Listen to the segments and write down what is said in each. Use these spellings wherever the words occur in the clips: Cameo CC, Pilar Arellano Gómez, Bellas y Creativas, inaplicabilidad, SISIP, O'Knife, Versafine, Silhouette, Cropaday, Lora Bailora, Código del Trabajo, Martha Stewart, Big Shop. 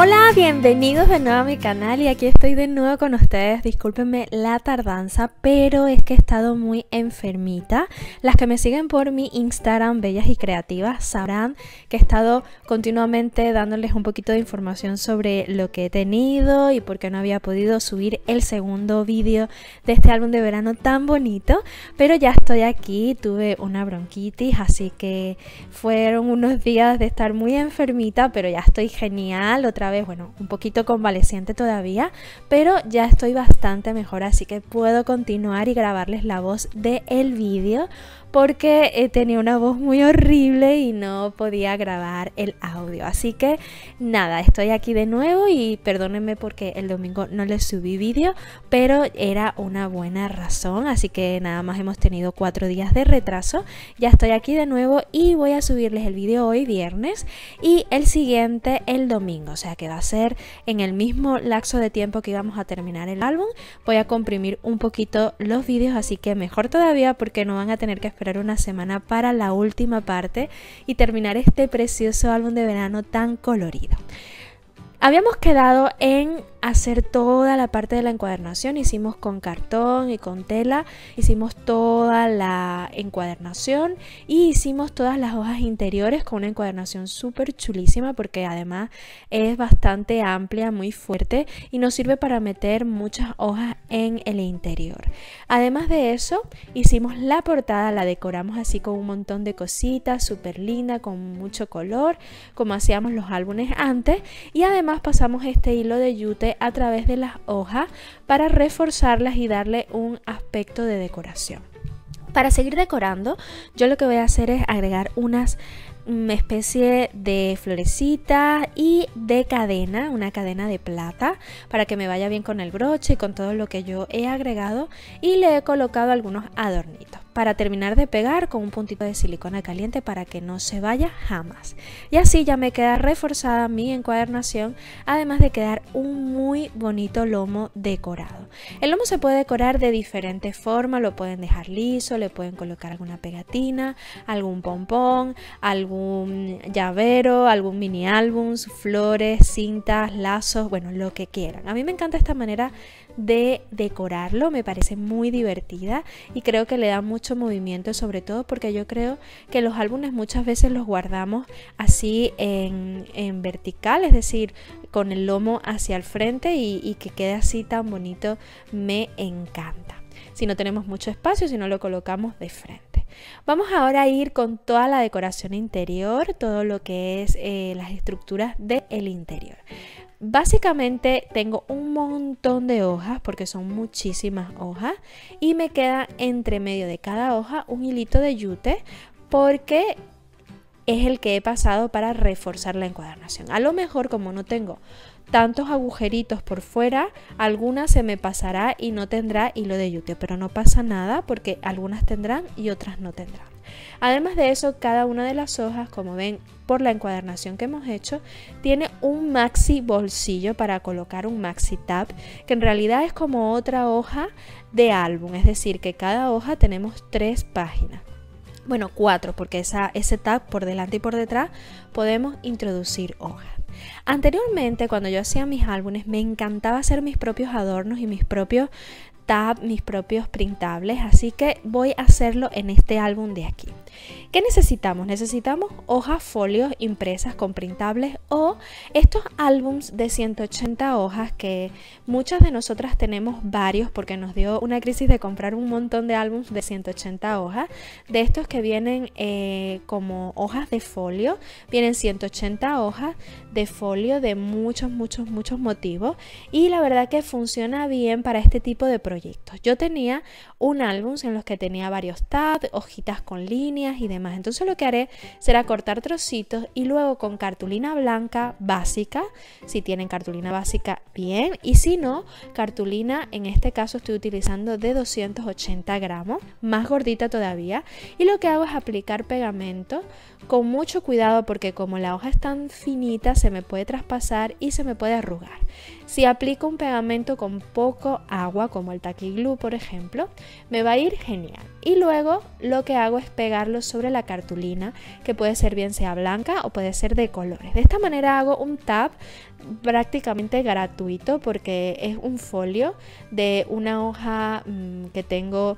Hola, bienvenidos de nuevo a mi canal y aquí estoy de nuevo con ustedes. Discúlpenme la tardanza, pero es que he estado muy enfermita. Las que me siguen por mi Instagram, Bellas y Creativas, sabrán que he estado continuamente dándoles un poquito de información sobre lo que he tenido y por qué no había podido subir el segundo vídeo de este álbum de verano tan bonito. Pero ya estoy aquí, tuve una bronquitis, así que fueron unos días de estar muy enfermita, pero ya estoy genial otra vez, bueno, un poquito convaleciente todavía, pero ya estoy bastante mejor, así que puedo continuar y grabarles la voz del vídeo porque tenía una voz muy horrible y no podía grabar el audio. Así que nada, estoy aquí de nuevo y perdónenme porque el domingo no les subí vídeo, pero era una buena razón, así que nada más hemos tenido 4 días de retraso. Ya estoy aquí de nuevo y voy a subirles el vídeo hoy viernes y el siguiente el domingo, o sea que va a ser en el mismo lapso de tiempo que íbamos a terminar el álbum. Voy a comprimir un poquito los vídeos, así que mejor todavía porque no van a tener que esperar una semana para la última parte y terminar este precioso álbum de verano tan colorido. Habíamos quedado en hacer toda la parte de la encuadernación, hicimos con cartón y con tela, hicimos toda la encuadernación y hicimos todas las hojas interiores con una encuadernación súper chulísima porque además es bastante amplia, muy fuerte y nos sirve para meter muchas hojas en el interior. Además de eso, hicimos la portada, la decoramos así con un montón de cositas, súper linda, con mucho color, como hacíamos los álbumes antes, y además pasamos este hilo de yute a través de las hojas para reforzarlas y darle un aspecto de decoración. Para seguir decorando, yo lo que voy a hacer es agregar unas especie de florecita y de cadena, una cadena de plata para que me vaya bien con el broche y con todo lo que yo he agregado, y le he colocado algunos adornitos para terminar de pegar con un puntito de silicona caliente para que no se vaya jamás, y así ya me queda reforzada mi encuadernación, además de quedar un muy bonito lomo decorado. El lomo se puede decorar de diferentes formas, lo pueden dejar liso, le pueden colocar alguna pegatina, algún pompón, algún llavero, algún mini álbum, flores, cintas, lazos, bueno, lo que quieran. A mí me encanta esta manera de decorarlo, me parece muy divertida y creo que le da mucho movimiento, sobre todo porque yo creo que los álbumes muchas veces los guardamos así en vertical, es decir, con el lomo hacia el frente y que quede así tan bonito, me encanta. Si no tenemos mucho espacio, si no lo colocamos de frente. Vamos ahora a ir con toda la decoración interior, todo lo que es las estructuras del interior. Básicamente tengo un montón de hojas porque son muchísimas hojas y me queda entre medio de cada hoja un hilito de yute porque es el que he pasado para reforzar la encuadernación. A lo mejor, como no tengo tantos agujeritos por fuera, alguna se me pasará y no tendrá hilo de yute, pero no pasa nada porque algunas tendrán y otras no tendrán. Además de eso, cada una de las hojas, como ven por la encuadernación que hemos hecho, tiene un maxi bolsillo para colocar un maxi tab, que en realidad es como otra hoja de álbum, es decir, que cada hoja tenemos 3 páginas. Bueno, 4, porque ese tab por delante y por detrás podemos introducir hojas. Anteriormente, cuando yo hacía mis álbumes, me encantaba hacer mis propios adornos y mis propios tabs, mis propios printables, así que voy a hacerlo en este álbum de aquí. ¿Qué necesitamos? Necesitamos hojas, folios impresas con printables o estos álbums de 180 hojas que muchas de nosotras tenemos varios porque nos dio una crisis de comprar un montón de álbums de 180 hojas. De estos que vienen como hojas de folio, vienen 180 hojas de folio de muchos motivos y la verdad que funciona bien para este tipo de proyectos. Yo tenía un álbum en los que tenía varios tabs, hojitas con líneas y demás. Entonces lo que haré será cortar trocitos y luego con cartulina blanca básica, si tienen cartulina básica bien, y si no, cartulina, en este caso estoy utilizando de 280 gramos, más gordita todavía, y lo que hago es aplicar pegamento con mucho cuidado porque como la hoja es tan finita se me puede traspasar y se me puede arrugar. Si aplico un pegamento con poco agua, como el tacky glue por ejemplo, me va a ir genial. Y luego lo que hago es pegarlo sobre sobre la cartulina, que puede ser bien sea blanca o puede ser de colores. De esta manera hago un tab prácticamente gratuito porque es un folio de una hoja que tengo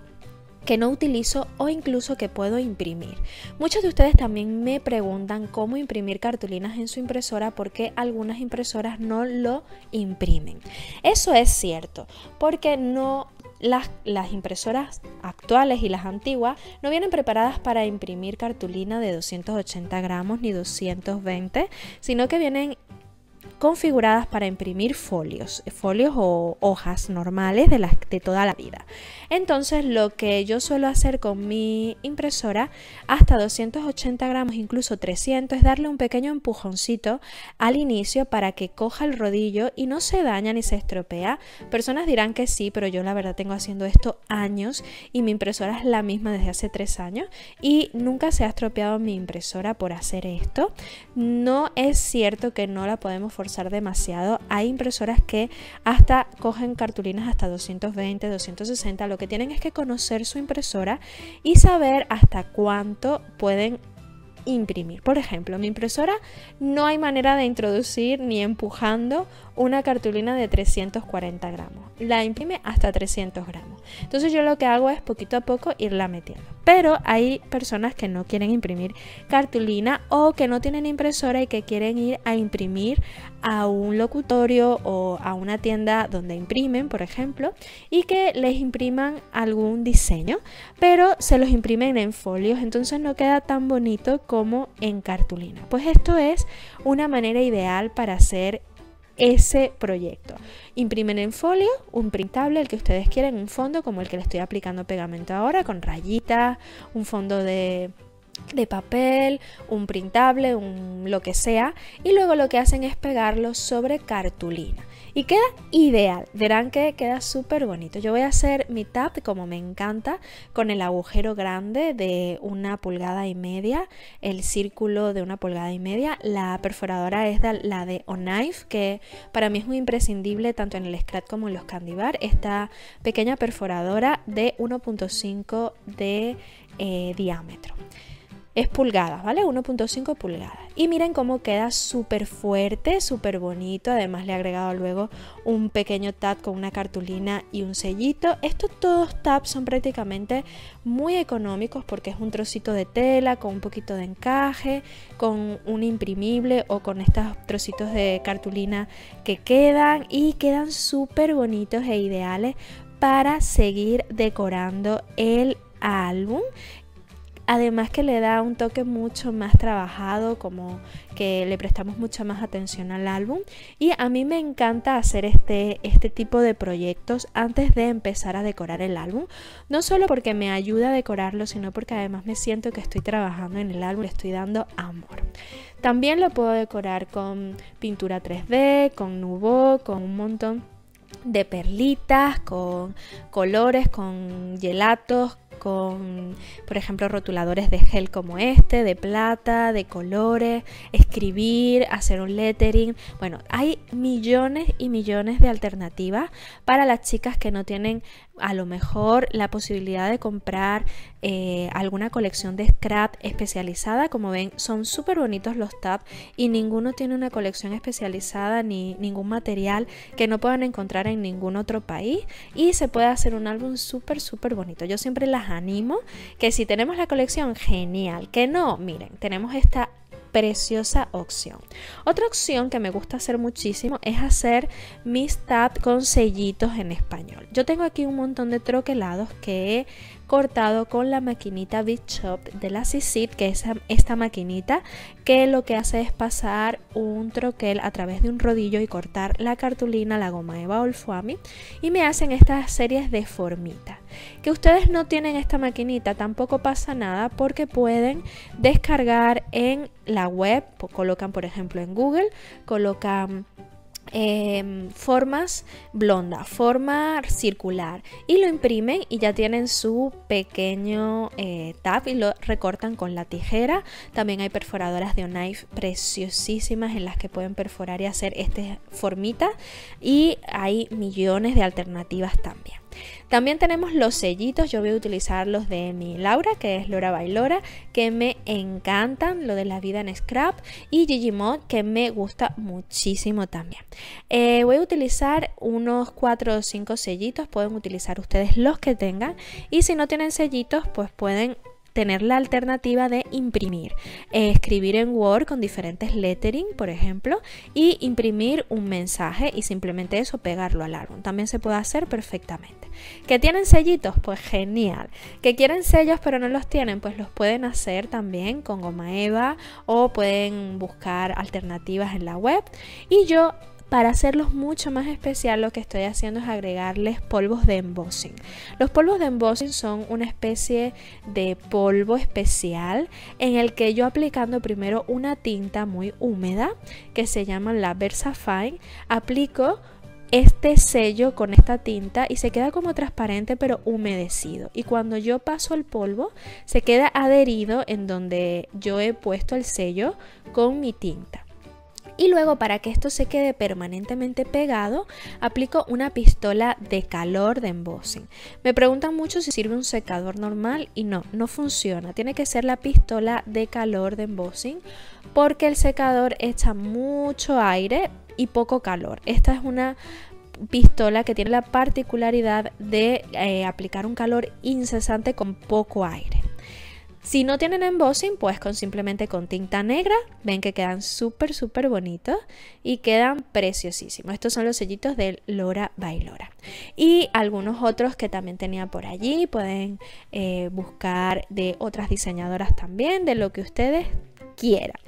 que no utilizo o incluso que puedo imprimir. Muchos de ustedes también me preguntan cómo imprimir cartulinas en su impresora, porque algunas impresoras no lo imprimen. Eso es cierto, porque no las impresoras actuales y las antiguas no vienen preparadas para imprimir cartulina de 280 gramos ni 220, sino que vienen configuradas para imprimir folios o hojas normales de toda la vida. Entonces lo que yo suelo hacer con mi impresora hasta 280 gramos, incluso 300, es darle un pequeño empujoncito al inicio para que coja el rodillo y no se daña ni se estropea. Personas dirán que sí, pero yo la verdad tengo haciendo esto años y mi impresora es la misma desde hace 3 años y nunca se ha estropeado mi impresora por hacer esto. No es cierto que no la podemos forzar demasiado. Hay impresoras que hasta cogen cartulinas hasta 220, 260, lo que tienen es que conocer su impresora y saber hasta cuánto pueden imprimir. Por ejemplo, mi impresora no hay manera de introducir ni empujando una cartulina de 340 gramos. La imprime hasta 300 gramos. Entonces yo lo que hago es poquito a poco irla metiendo. Pero hay personas que no quieren imprimir cartulina o que no tienen impresora y que quieren ir a imprimir a un locutorio o a una tienda donde imprimen, por ejemplo, y que les impriman algún diseño, pero se los imprimen en folios, entonces no queda tan bonito como en cartulina. Pues esto es una manera ideal para hacer ese proyecto. Imprimen en folio, un printable, el que ustedes quieren, un fondo como el que le estoy aplicando pegamento ahora, con rayitas, un fondo de papel, un printable, lo que sea, y luego lo que hacen es pegarlo sobre cartulina. Y queda ideal, verán que queda súper bonito. Yo voy a hacer mi tab como me encanta, con el agujero grande de 1,5 pulgadas, el círculo de 1,5 pulgadas. La perforadora es la de O'Knife, que para mí es muy imprescindible tanto en el scratch como en los candy bar. Esta pequeña perforadora de 1,5 de diámetro. Es pulgadas, ¿vale? 1,5 pulgadas. Y miren cómo queda súper fuerte, súper bonito. Además le he agregado luego un pequeño tab con una cartulina y un sellito. Estos todos tabs son prácticamente muy económicos porque es un trocito de tela con un poquito de encaje, con un imprimible o con estos trocitos de cartulina que quedan, y quedan súper bonitos e ideales para seguir decorando el álbum. Además que le da un toque mucho más trabajado, como que le prestamos mucha más atención al álbum. Y a mí me encanta hacer este tipo de proyectos antes de empezar a decorar el álbum. No solo porque me ayuda a decorarlo, sino porque además me siento que estoy trabajando en el álbum, le estoy dando amor. También lo puedo decorar con pintura 3D, con Nubo, con un montón de perlitas, con colores, con gelatos, con, por ejemplo, rotuladores de gel como este, de plata, de colores, escribir, hacer un lettering. Bueno, hay millones y millones de alternativas para las chicas que no tienen a lo mejor la posibilidad de comprar alguna colección de scrap especializada. Como ven, son súper bonitos los tabs y ninguno tiene una colección especializada ni ningún material que no puedan encontrar en ningún otro país, y se puede hacer un álbum súper, súper bonito. Yo siempre las animo, que si tenemos la colección, genial, que no, miren, tenemos esta preciosa opción. Otra opción que me gusta hacer muchísimo es hacer mis tabs con sellitos en español. Yo tengo aquí un montón de troquelados que he cortado con la maquinita Big Shop de la SISIP, que es esta maquinita que lo que hace es pasar un troquel a través de un rodillo y cortar la cartulina, la goma eva o el foamy, y me hacen estas series de formitas. Que ustedes no tienen esta maquinita tampoco pasa nada, porque pueden descargar en la web, colocan por ejemplo en Google, colocan formas blonda, forma circular, y lo imprimen y ya tienen su pequeño tab y lo recortan con la tijera. También hay perforadoras de O'Knife preciosísimas en las que pueden perforar y hacer estas formitas, y hay millones de alternativas también. También tenemos los sellitos, yo voy a utilizar los de mi Laura, que es Lora Bailora, que me encantan, lo de la vida en scrap, y Gigimod, que me gusta muchísimo también. Voy a utilizar unos 4 o 5 sellitos, pueden utilizar ustedes los que tengan, y si no tienen sellitos, pues pueden tener la alternativa de imprimir, escribir en Word con diferentes lettering, por ejemplo, y imprimir un mensaje y simplemente eso, pegarlo al álbum. También se puede hacer perfectamente. ¿Que tienen sellitos? Pues genial. ¿Que quieren sellos pero no los tienen? Pues los pueden hacer también con goma eva o pueden buscar alternativas en la web. Y yo, para hacerlos mucho más especial, lo que estoy haciendo es agregarles polvos de embossing. Los polvos de embossing son una especie de polvo especial en el que yo, aplicando primero una tinta muy húmeda que se llama la Versafine, aplico este sello con esta tinta y se queda como transparente pero humedecido, y cuando yo paso el polvo se queda adherido en donde yo he puesto el sello con mi tinta. Y luego, para que esto se quede permanentemente pegado, aplico una pistola de calor de embossing. Me preguntan mucho si sirve un secador normal y no, no funciona. Tiene que ser la pistola de calor de embossing porque el secador echa mucho aire y poco calor. Esta es una pistola que tiene la particularidad de aplicar un calor incesante con poco aire. Si no tienen embossing, pues con simplemente con tinta negra, ven que quedan súper, súper bonitos y quedan preciosísimos. Estos son los sellitos de Lora Bailora. Y algunos otros que también tenía por allí, pueden buscar de otras diseñadoras también, de lo que ustedes quieran.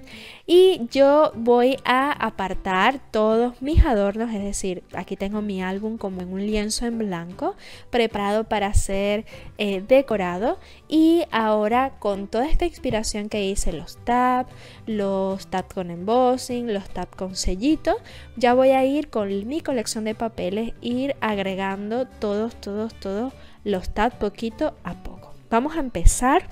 Y yo voy a apartar todos mis adornos, es decir, aquí tengo mi álbum como en un lienzo en blanco preparado para ser decorado, y ahora con toda esta inspiración que hice, los tabs con embossing, los tabs con sellito, ya voy a ir con mi colección de papeles, ir agregando todos los tabs poquito a poco. Vamos a empezar.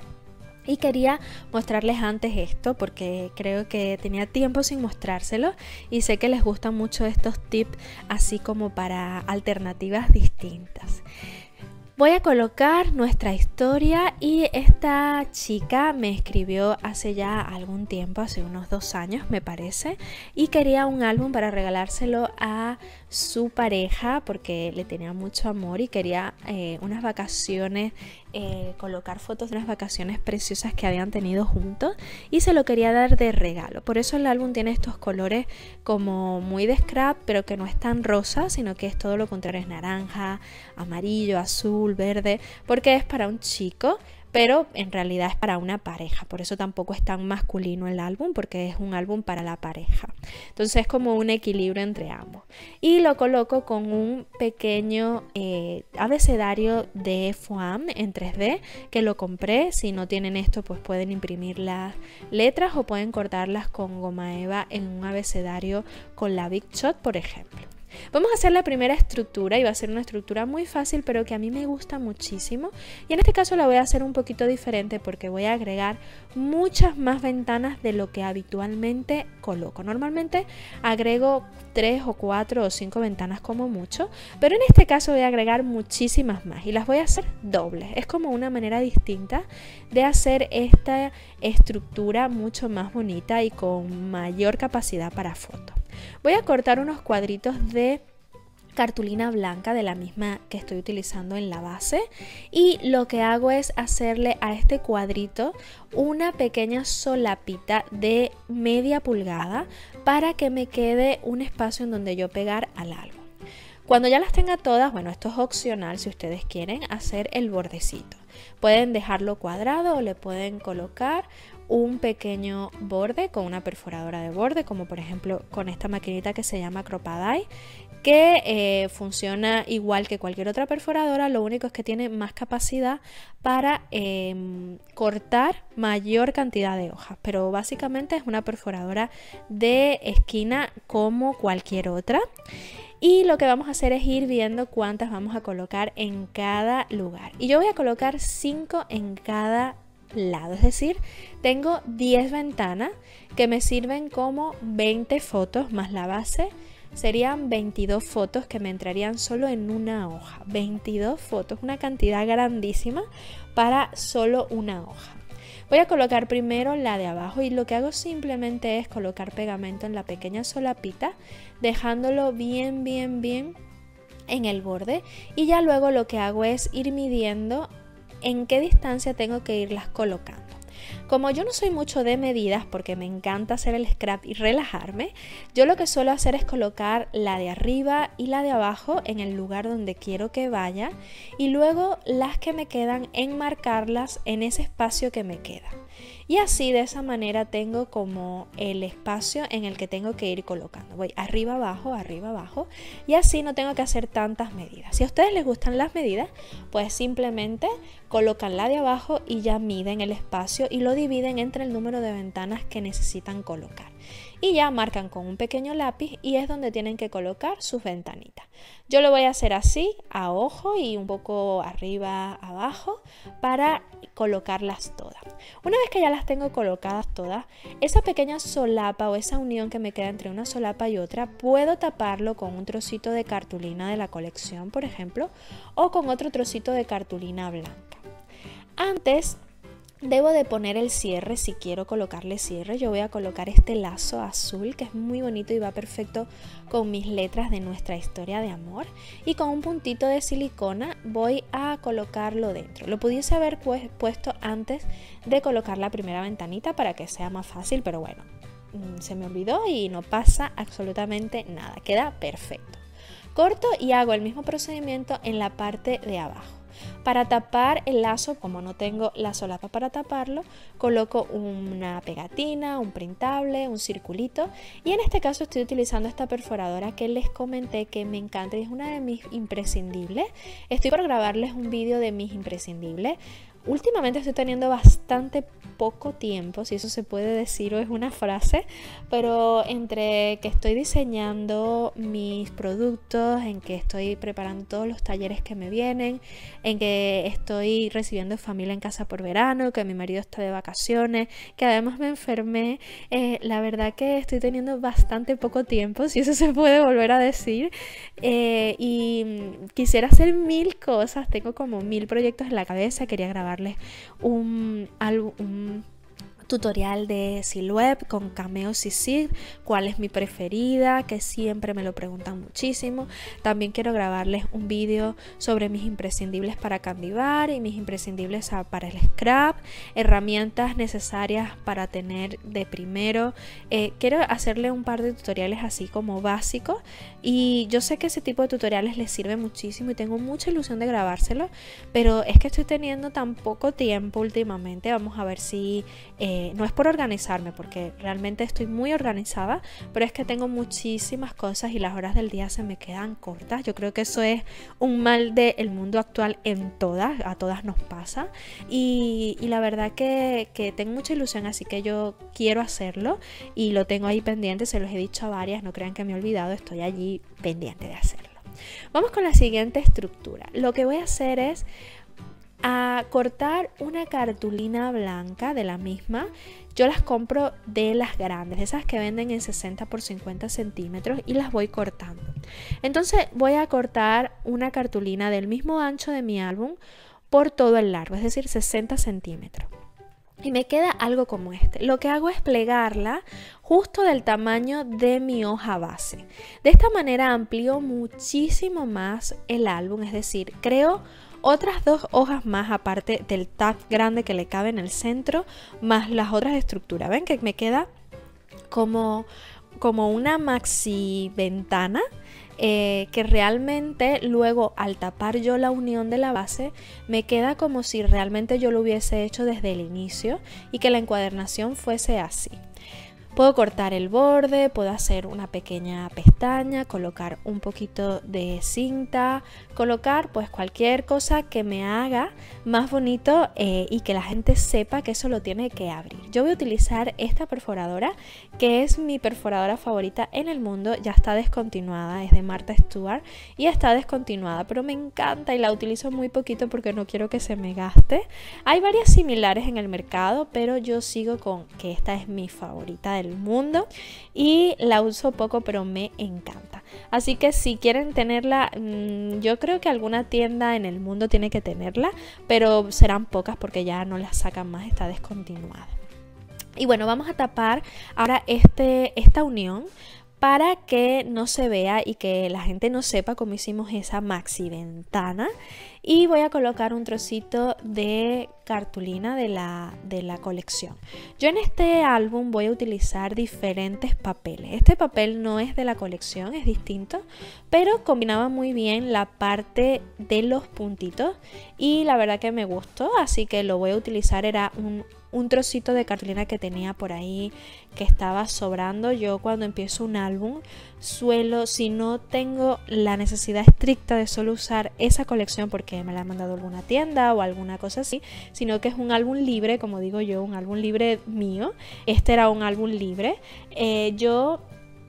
Y quería mostrarles antes esto porque creo que tenía tiempo sin mostrárselo y sé que les gustan mucho estos tips así como para alternativas distintas. Voy a colocar nuestra historia, y esta chica me escribió hace ya algún tiempo, hace unos 2 años me parece, y quería un álbum para regalárselo a su pareja porque le tenía mucho amor y quería unas vacaciones, colocar fotos de unas vacaciones preciosas que habían tenido juntos, y se lo quería dar de regalo. Por eso el álbum tiene estos colores como muy de scrap, pero que no es tan rosa, sino que es todo lo contrario, es naranja, amarillo, azul, verde, porque es para un chico, pero en realidad es para una pareja. Por eso tampoco es tan masculino el álbum, porque es un álbum para la pareja. Entonces es como un equilibrio entre ambos. Y lo coloco con un pequeño abecedario de foam en 3D que lo compré. Si no tienen esto, pues pueden imprimir las letras o pueden cortarlas con goma eva en un abecedario con la Big Shop, por ejemplo. Vamos a hacer la primera estructura, y va a ser una estructura muy fácil pero que a mí me gusta muchísimo, y en este caso la voy a hacer un poquito diferente porque voy a agregar muchas más ventanas de lo que habitualmente coloco. Normalmente agrego 3 o 4 o 5 ventanas como mucho, pero en este caso voy a agregar muchísimas más y las voy a hacer dobles. Es como una manera distinta de hacer esta estructura mucho más bonita y con mayor capacidad para fotos. Voy a cortar unos cuadritos de cartulina blanca, de la misma que estoy utilizando en la base, y lo que hago es hacerle a este cuadrito una pequeña solapita de media pulgada para que me quede un espacio en donde yo pegar al álbum. Cuando ya las tenga todas, bueno, esto es opcional si ustedes quieren hacer el bordecito. Pueden dejarlo cuadrado o le pueden colocar un pequeño borde con una perforadora de borde, como por ejemplo con esta maquinita que se llama Cropaday, que funciona igual que cualquier otra perforadora, lo único es que tiene más capacidad para cortar mayor cantidad de hojas, pero básicamente es una perforadora de esquina como cualquier otra. Y lo que vamos a hacer es ir viendo cuántas vamos a colocar en cada lugar, y yo voy a colocar 5 en cada lado, es decir, tengo 10 ventanas que me sirven como 20 fotos más la base serían 22 fotos que me entrarían solo en una hoja. 22 fotos, una cantidad grandísima para solo una hoja. Voy a colocar primero la de abajo y lo que hago simplemente es colocar pegamento en la pequeña solapita, dejándolo bien, bien en el borde, y ya luego lo que hago es ir midiendo en qué distancia tengo que irlas colocando. Como yo no soy mucho de medidas porque me encanta hacer el scrap y relajarme, yo lo que suelo hacer es colocar la de arriba y la de abajo en el lugar donde quiero que vaya y luego las que me quedan enmarcarlas en ese espacio que me queda. Y así de esa manera tengo como el espacio en el que tengo que ir colocando. Voy arriba, abajo y así no tengo que hacer tantas medidas. Si a ustedes les gustan las medidas, pues simplemente colocan la de abajo y ya miden el espacio y lo dividen entre el número de ventanas que necesitan colocar. Y ya marcan con un pequeño lápiz y es donde tienen que colocar sus ventanitas. Yo lo voy a hacer así, a ojo y un poco arriba, abajo, para colocarlas todas. Una vez que ya las tengo colocadas todas, esa pequeña solapa o esa unión que me queda entre una solapa y otra, puedo taparlo con un trocito de cartulina de la colección, por ejemplo, o con otro trocito de cartulina blanca. Antes debo de poner el cierre, si quiero colocarle cierre, yo voy a colocar este lazo azul que es muy bonito y va perfecto con mis letras de nuestra historia de amor, y con un puntito de silicona voy a colocarlo dentro. Lo pudiese haber puesto antes de colocar la primera ventanita para que sea más fácil, pero bueno, se me olvidó y no pasa absolutamente nada, queda perfecto. Corto y hago el mismo procedimiento en la parte de abajo. Para tapar el lazo, como no tengo la solapa para taparlo, coloco una pegatina, un printable, un circulito, y en este caso estoy utilizando esta perforadora que les comenté que me encanta y es una de mis imprescindibles. Estoy por grabarles un vídeo de mis imprescindibles. Últimamente estoy teniendo bastante poco tiempo, si eso se puede decir o es una frase, pero entre que estoy diseñando mis productos, en que estoy preparando todos los talleres que me vienen, en que estoy recibiendo familia en casa por verano, que mi marido está de vacaciones, que además me enfermé, la verdad que estoy teniendo bastante poco tiempo, si eso se puede volver a decir, y quisiera hacer mil cosas, tengo como 1000 proyectos en la cabeza, quería grabar un tutorial de Silhouette con Cameo CC, cuál es mi preferida, que siempre me lo preguntan muchísimo. También quiero grabarles un vídeo sobre mis imprescindibles para candibar y mis imprescindibles para el scrap, herramientas necesarias para tener de primero. Quiero hacerle un par de tutoriales así como básicos y yo sé que ese tipo de tutoriales les sirve muchísimo y tengo mucha ilusión de grabárselo, pero es que estoy teniendo tan poco tiempo últimamente. Vamos a ver si... no es por organizarme, porque realmente estoy muy organizada, pero es que tengo muchísimas cosas y las horas del día se me quedan cortas. Yo creo que eso es un mal del mundo actual en todas, a todas nos pasa. Y la verdad que tengo mucha ilusión, así que yo quiero hacerlo y lo tengo ahí pendiente, se los he dicho a varias, no crean que me he olvidado, estoy allí pendiente de hacerlo. Vamos con la siguiente estructura. Lo que voy a hacer es a cortar una cartulina blanca de la misma. Yo las compro de las grandes, esas que venden en 60 por 50 centímetros, y las voy cortando. Entonces voy a cortar una cartulina del mismo ancho de mi álbum por todo el largo, es decir, 60 centímetros. Y me queda algo como este. Lo que hago es plegarla justo del tamaño de mi hoja base. De esta manera amplío muchísimo más el álbum, es decir, creo otras dos hojas más aparte del tag grande que le cabe en el centro, más las otras estructuras. Ven que me queda como una maxi ventana que realmente luego al tapar yo la unión de la base me queda como si realmente yo lo hubiese hecho desde el inicio y que la encuadernación fuese así. Puedo cortar el borde, puedo hacer una pequeña pestaña, colocar un poquito de cinta, colocar pues cualquier cosa que me haga más bonito y que la gente sepa que eso lo tiene que abrir. Yo voy a utilizar esta perforadora que es mi perforadora favorita en el mundo, ya está descontinuada, es de Martha Stewart y está descontinuada, pero me encanta y la utilizo muy poquito porque no quiero que se me gaste. Hay varias similares en el mercado, pero yo sigo con que esta es mi favorita del mundo y la uso poco pero me encanta. Así que si quieren tenerla, yo creo que alguna tienda en el mundo tiene que tenerla, pero serán pocas porque ya no las sacan más, está descontinuada. Y bueno, vamos a tapar ahora esta unión para que no se vea y que la gente no sepa cómo hicimos esa maxi ventana. Y voy a colocar un trocito de cartulina de la colección. Yo en este álbum voy a utilizar diferentes papeles. Este papel no es de la colección, es distinto, pero combinaba muy bien la parte de los puntitos y la verdad que me gustó, así que lo voy a utilizar. Era un trocito de cartulina que tenía por ahí que estaba sobrando. Yo cuando empiezo un álbum suelo, si no tengo la necesidad estricta de solo usar esa colección porque me la ha mandado alguna tienda o alguna cosa así, sino que es un álbum libre, como digo yo, un álbum libre mío. Este era un álbum libre. Yo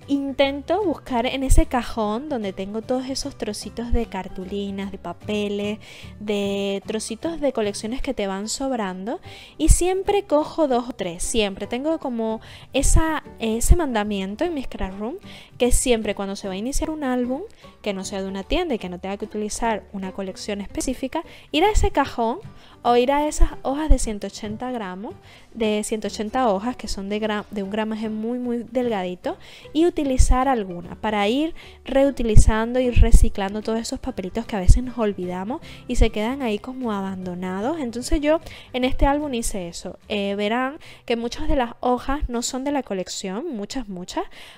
intento buscar en ese cajón donde tengo todos esos trocitos de cartulinas, de papeles, de trocitos de colecciones que te van sobrando, y siempre cojo 2 o 3, siempre tengo como ese mandamiento en mi scrap room, que siempre cuando se va a iniciar un álbum que no sea de una tienda y que no tenga que utilizar una colección específica, ir a ese cajón o ir a esas hojas de 180 gramos, de 180 hojas que son de un gramaje muy muy delgadito, y utilizar alguna para ir reutilizando y reciclando todos esos papelitos que a veces nos olvidamos y se quedan ahí como abandonados. Entonces yo en este álbum hice eso. Verán que muchas de las hojas no son de la colección, muchas,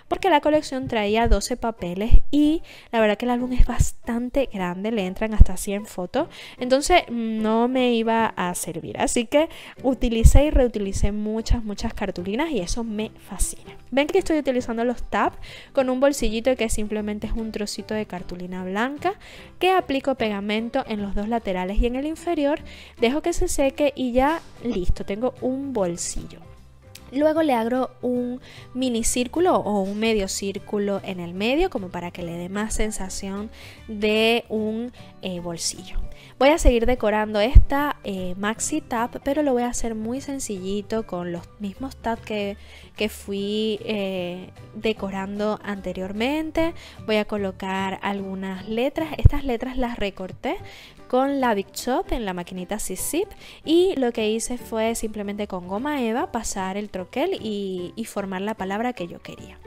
porque la colección traía 12 papeles y la verdad que el álbum es bastante grande, le entran hasta 100 fotos, entonces no me iba a servir, así que utilicé y reutilicé muchas cartulinas y eso me fascina. Ven que estoy utilizando los tabs con un bolsillito que simplemente es un trocito de cartulina blanca que aplico pegamento en los dos laterales y en el inferior, dejo que se seque y ya listo, tengo un bolsillo. Luego le hago un mini círculo o un medio círculo en el medio como para que le dé más sensación de un bolsillo. Voy a seguir decorando esta maxi tab, pero lo voy a hacer muy sencillito con los mismos tabs que fui decorando anteriormente. Voy a colocar algunas letras. Estas letras las recorté con la Big Shop en la maquinita SISIP y lo que hice fue simplemente con goma eva pasar el troquel y formar la palabra que yo quería.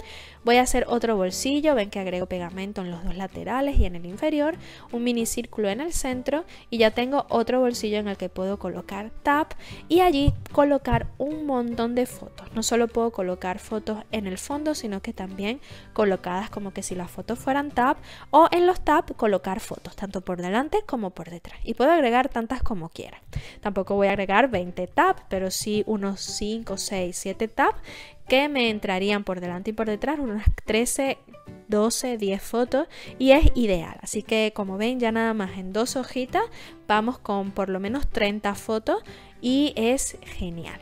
Voy a hacer otro bolsillo, ven que agrego pegamento en los dos laterales y en el inferior, un mini círculo en el centro y ya tengo otro bolsillo en el que puedo colocar tab y allí colocar un montón de fotos. No solo puedo colocar fotos en el fondo, sino que también colocadas como que si las fotos fueran tab, o en los tab colocar fotos, tanto por delante como por detrás. Y puedo agregar tantas como quiera. Tampoco voy a agregar 20 tab, pero sí unos 5, 6, 7 tab que me entrarían por delante y por detrás, unas 13, 12, 10 fotos y es ideal. Así que como ven, ya nada más en 2 hojitas vamos con por lo menos 30 fotos y es genial.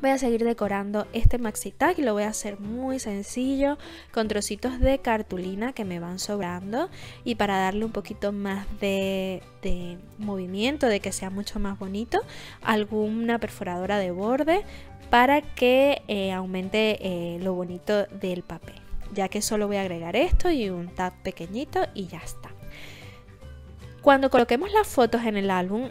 Voy a seguir decorando este maxi tag y lo voy a hacer muy sencillo con trocitos de cartulina que me van sobrando y para darle un poquito más de movimiento, de que sea mucho más bonito, alguna perforadora de borde para que aumente lo bonito del papel. Ya que solo voy a agregar esto y un tab pequeñito y ya está. Cuando coloquemos las fotos en el álbum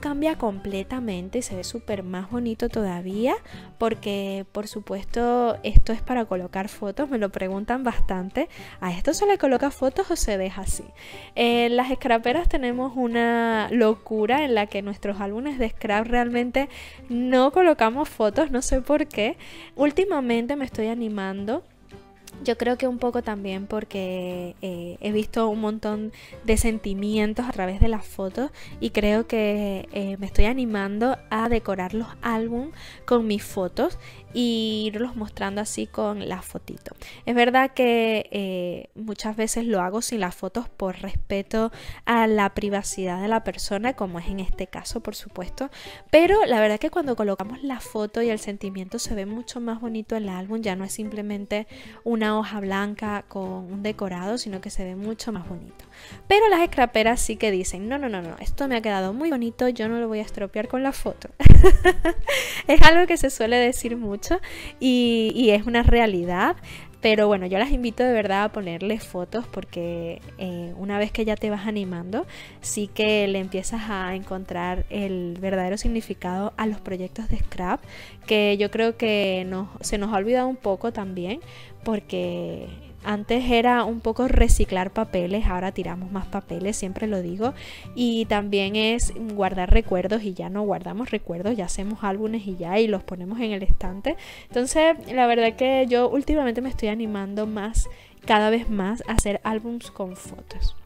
cambia completamente y se ve súper más bonito todavía porque, por supuesto, esto es para colocar fotos. Me lo preguntan bastante. ¿A esto se le coloca fotos o se deja así? Las scraperas tenemos una locura en la que nuestros álbumes de scrap realmente no colocamos fotos. No sé por qué. Últimamente me estoy animando. Yo creo que un poco también porque he visto un montón de sentimientos a través de las fotos y creo que me estoy animando a decorar los álbumes con mis fotos y irlos mostrando así con la fotito. Es verdad que muchas veces lo hago sin las fotos por respeto a la privacidad de la persona, como es en este caso, por supuesto, pero la verdad que cuando colocamos la foto y el sentimiento se ve mucho más bonito el álbum, ya no es simplemente una hoja blanca con un decorado, sino que se ve mucho más bonito. Pero las scraperas sí que dicen, no, esto me ha quedado muy bonito, yo no lo voy a estropear con la foto. Es algo que se suele decir mucho y es una realidad. Pero bueno, yo las invito de verdad a ponerle fotos porque una vez que ya te vas animando, sí que le empiezas a encontrar el verdadero significado a los proyectos de scrap, que yo creo que se nos ha olvidado un poco también, porque antes era un poco reciclar papeles, ahora tiramos más papeles, siempre lo digo, y también es guardar recuerdos y ya no guardamos recuerdos, ya hacemos álbumes y los ponemos en el estante. Entonces la verdad que yo últimamente me estoy animando más, cada vez más, a hacer álbums con fotos.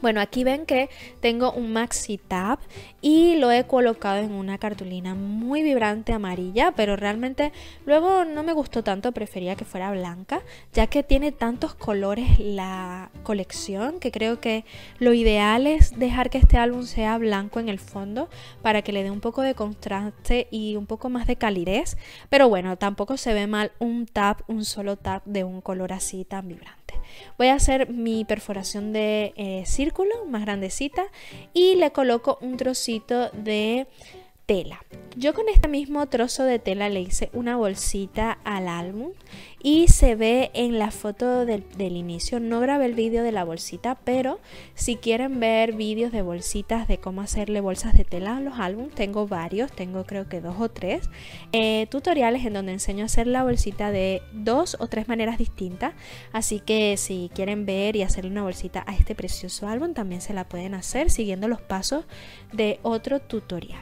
Bueno, aquí ven que tengo un maxi tab y lo he colocado en una cartulina muy vibrante amarilla, pero realmente luego no me gustó tanto, prefería que fuera blanca, ya que tiene tantos colores la colección que creo que lo ideal es dejar que este álbum sea blanco en el fondo para que le dé un poco de contraste y un poco más de calidez, pero bueno, tampoco se ve mal un solo tab de un color así tan vibrante. Voy a hacer mi perforación de círculo más grandecita y le coloco un trocito de tela. Yo con este mismo trozo de tela le hice una bolsita al álbum y se ve en la foto del inicio. No grabé el vídeo de la bolsita, pero si quieren ver vídeos de bolsitas, de cómo hacerle bolsas de tela a los álbumes, tengo varios, tengo creo que 2 o 3 tutoriales en donde enseño a hacer la bolsita de 2 o 3 maneras distintas, así que si quieren ver y hacerle una bolsita a este precioso álbum, también se la pueden hacer siguiendo los pasos de otro tutorial.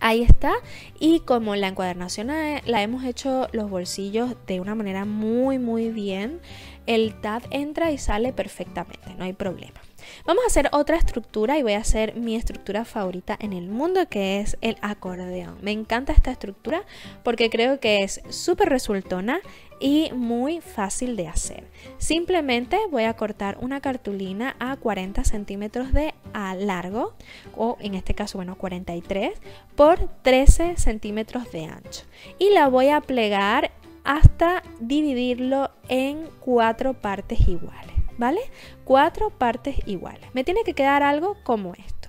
Ahí está, y como la encuadernación la hemos hecho los bolsillos de una manera muy bien, el tab entra y sale perfectamente, no hay problema. Vamos a hacer otra estructura y voy a hacer mi estructura favorita en el mundo, que es el acordeón. Me encanta esta estructura porque creo que es súper resultona y muy fácil de hacer. Simplemente voy a cortar una cartulina a 40 centímetros de largo, o en este caso, bueno, 43 por 13 centímetros de ancho, y la voy a plegar hasta dividirlo en 4 partes iguales. ¿Vale? 4 partes iguales. Me tiene que quedar algo como esto.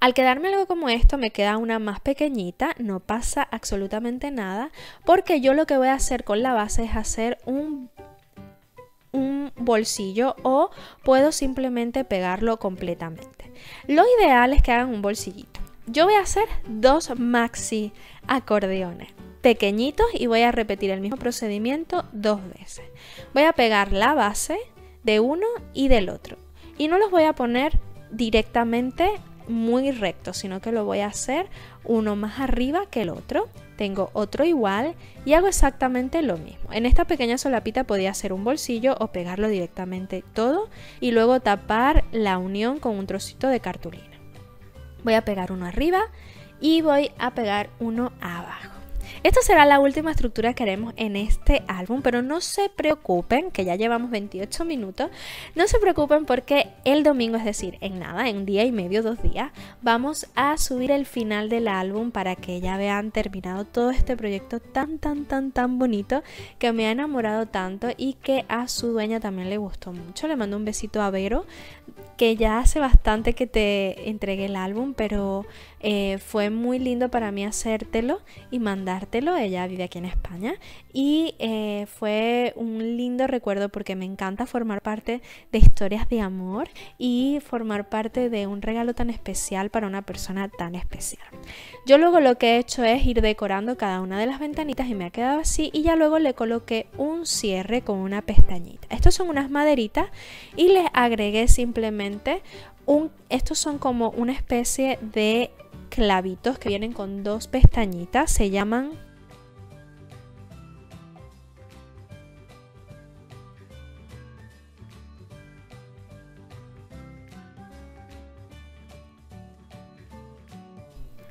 Al quedarme algo como esto, me queda una más pequeñita, no pasa absolutamente nada, porque yo lo que voy a hacer con la base es hacer un bolsillo, o puedo simplemente pegarlo completamente. Lo ideal es que hagan un bolsillito. Yo voy a hacer 2 maxi acordeones pequeñitos y voy a repetir el mismo procedimiento 2 veces. Voy a pegar la base de uno y del otro, y no los voy a poner directamente muy rectos, sino que lo voy a hacer uno más arriba que el otro. Tengo otro igual y hago exactamente lo mismo. En esta pequeña solapita podía hacer un bolsillo o pegarlo directamente todo y luego tapar la unión con un trocito de cartulina. Voy a pegar uno arriba y voy a pegar uno abajo. Esta será la última estructura que haremos en este álbum, pero no se preocupen, que ya llevamos 28 minutos, no se preocupen porque el domingo, es decir, en nada, en 1 día y medio, 2 días, vamos a subir el final del álbum para que ya vean terminado todo este proyecto tan bonito, que me ha enamorado tanto y que a su dueña también le gustó mucho. Le mando un besito a Vero, que ya hace bastante que te entregué el álbum, pero fue muy lindo para mí hacértelo y mandártelo. Ella vive aquí en España y fue un lindo recuerdo porque me encanta formar parte de historias de amor y formar parte de un regalo tan especial para una persona tan especial. Yo luego lo que he hecho es ir decorando cada una de las ventanitas y me ha quedado así, y ya luego le coloqué un cierre con una pestañita. Estos son unas maderitas y les agregué simplemente estos son como una especie de clavitos que vienen con 2 pestañitas, se llaman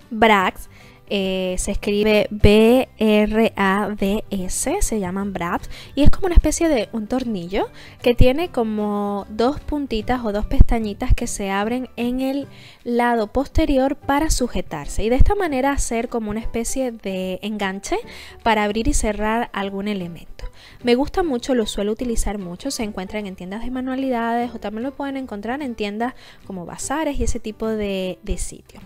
brads. Se escribe B-R-A-D-S, se llaman brads, y es como una especie de un tornillo que tiene como 2 puntitas o 2 pestañitas que se abren en el lado posterior para sujetarse, y de esta manera hacer como una especie de enganche para abrir y cerrar algún elemento. Me gusta mucho, lo suelo utilizar mucho, se encuentran en tiendas de manualidades o también lo pueden encontrar en tiendas como bazares y ese tipo de sitios.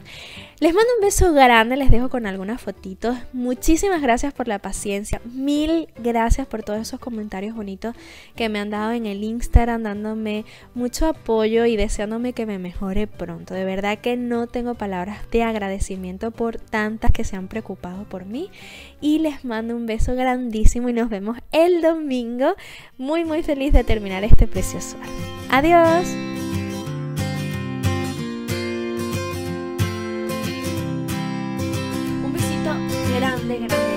Les mando un beso grande, les dejo dejo con algunas fotitos. Muchísimas gracias por la paciencia, mil gracias por todos esos comentarios bonitos que me han dado en el Instagram, dándome mucho apoyo y deseándome que me mejore pronto. De verdad que no tengo palabras de agradecimiento por tantas que se han preocupado por mí, y les mando un beso grandísimo y nos vemos el domingo. Muy muy feliz de terminar este precioso álbum. ¡Adiós! Grande, grande.